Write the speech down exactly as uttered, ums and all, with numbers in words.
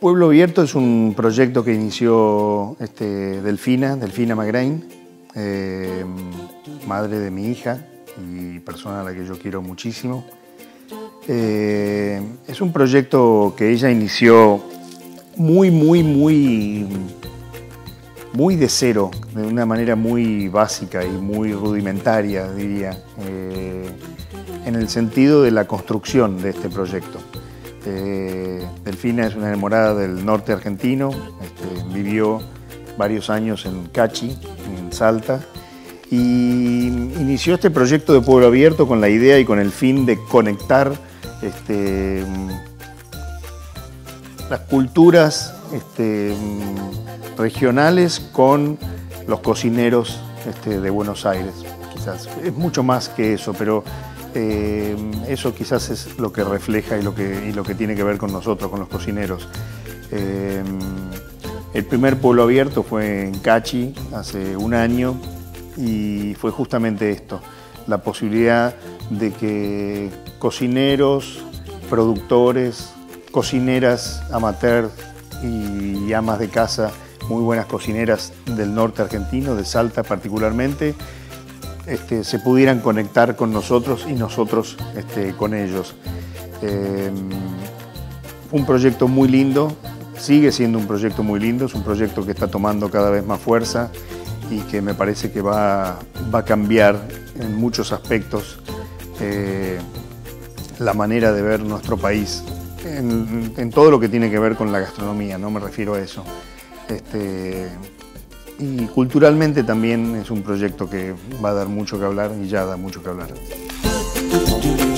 Pueblo Abierto es un proyecto que inició este, Delfina, Delfina Magrane, eh, madre de mi hija y persona a la que yo quiero muchísimo. Eh, es un proyecto que ella inició muy, muy, muy, muy de cero, de una manera muy básica y muy rudimentaria, diría, eh, en el sentido de la construcción de este proyecto. Eh, Delfina es una enamorada del norte argentino, este, vivió varios años en Cachi, en Salta, y inició este proyecto de Pueblo Abierto con la idea y con el fin de conectar este, las culturas este, regionales con los cocineros este, de Buenos Aires, quizás. Es mucho más que eso, pero Eh, eso quizás es lo que refleja y lo que, y lo que tiene que ver con nosotros, con los cocineros. Eh, el primer Pueblo Abierto fue en Cachi hace un año y fue justamente esto, la posibilidad de que cocineros, productores, cocineras amateur y amas de casa, muy buenas cocineras del norte argentino, de Salta particularmente, Este, se pudieran conectar con nosotros y nosotros este, con ellos. Eh, un proyecto muy lindo, sigue siendo un proyecto muy lindo, es un proyecto que está tomando cada vez más fuerza y que me parece que va, va a cambiar en muchos aspectos eh, la manera de ver nuestro país, en, en todo lo que tiene que ver con la gastronomía, no me refiero a eso. Este, Y culturalmente también es un proyecto que va a dar mucho que hablar y ya da mucho que hablar.